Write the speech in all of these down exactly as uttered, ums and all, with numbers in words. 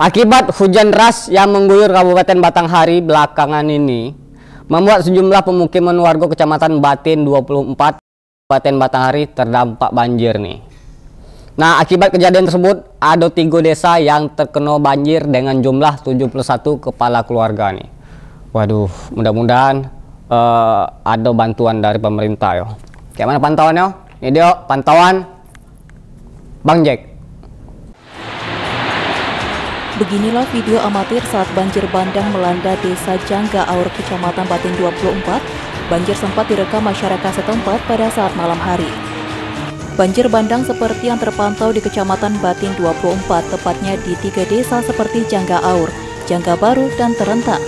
Akibat hujan deras yang mengguyur Kabupaten Batanghari belakangan ini, membuat sejumlah pemukiman warga Kecamatan Batin dua puluh empat, Kabupaten Batanghari terdampak banjir nih. Nah, akibat kejadian tersebut, ada tiga desa yang terkena banjir dengan jumlah tujuh puluh satu kepala keluarga nih. Waduh, mudah-mudahan uh, ada bantuan dari pemerintah yo. Kayak mana pantauannya? Ini dia pantauan Bang Jack. Beginilah video amatir saat banjir bandang melanda desa Jangga Aur, Kecamatan Batin dua puluh empat. Banjir sempat direkam masyarakat setempat pada saat malam hari. Banjir bandang seperti yang terpantau di Kecamatan Batin dua puluh empat, tepatnya di tiga desa seperti Jangga Aur, Jangga Baru, dan Terentang.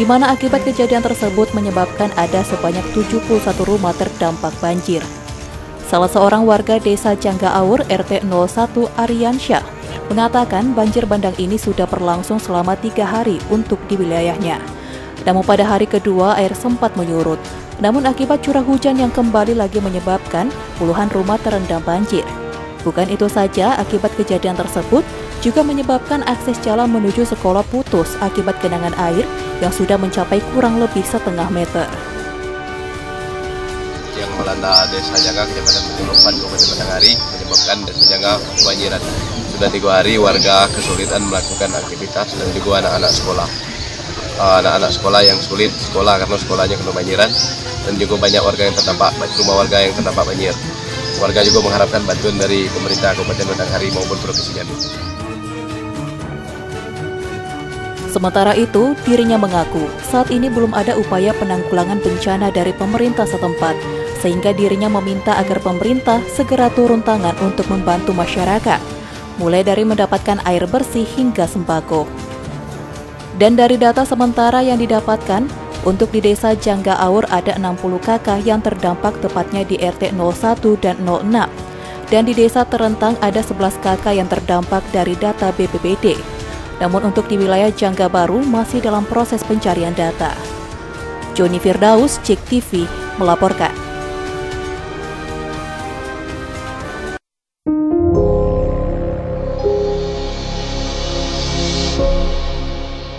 Di mana akibat kejadian tersebut menyebabkan ada sebanyak tujuh puluh satu rumah terdampak banjir. Salah seorang warga desa Jangga Aur, R T nol satu Aryansyah, mengatakan banjir bandang ini sudah berlangsung selama tiga hari untuk di wilayahnya. Namun pada hari kedua air sempat menyurut. Namun akibat curah hujan yang kembali lagi menyebabkan puluhan rumah terendam banjir. Bukan itu saja, akibat kejadian tersebut juga menyebabkan akses jalan menuju sekolah putus akibat genangan air yang sudah mencapai kurang lebih setengah meter. Yang melanda desa Jangga, Kecamatan Batin dua puluh empat, Batanghari, menyebabkan desa Jangga kebanjiran. Sudah tiga hari warga kesulitan melakukan aktivitas dan juga anak-anak sekolah. Anak-anak uh, sekolah yang sulit sekolah karena sekolahnya kena banjiran, dan juga banyak warga yang terdampak, rumah warga yang terdampak banjir. Warga juga mengharapkan bantuan dari pemerintah Kabupaten Batanghari maupun Provinsi Jambi. Sementara itu, dirinya mengaku saat ini belum ada upaya penanggulangan bencana dari pemerintah setempat, sehingga dirinya meminta agar pemerintah segera turun tangan untuk membantu masyarakat, mulai dari mendapatkan air bersih hingga sembako. Dan dari data sementara yang didapatkan, untuk di desa Jangga Aur ada enam puluh kakak yang terdampak, tepatnya di R T nol satu dan nol enam. Dan di desa Terentang ada sebelas kakak yang terdampak dari data B P B D. Namun untuk di wilayah Jangga Baru masih dalam proses pencarian data. Joni Firdaus, Cek T V, melaporkan.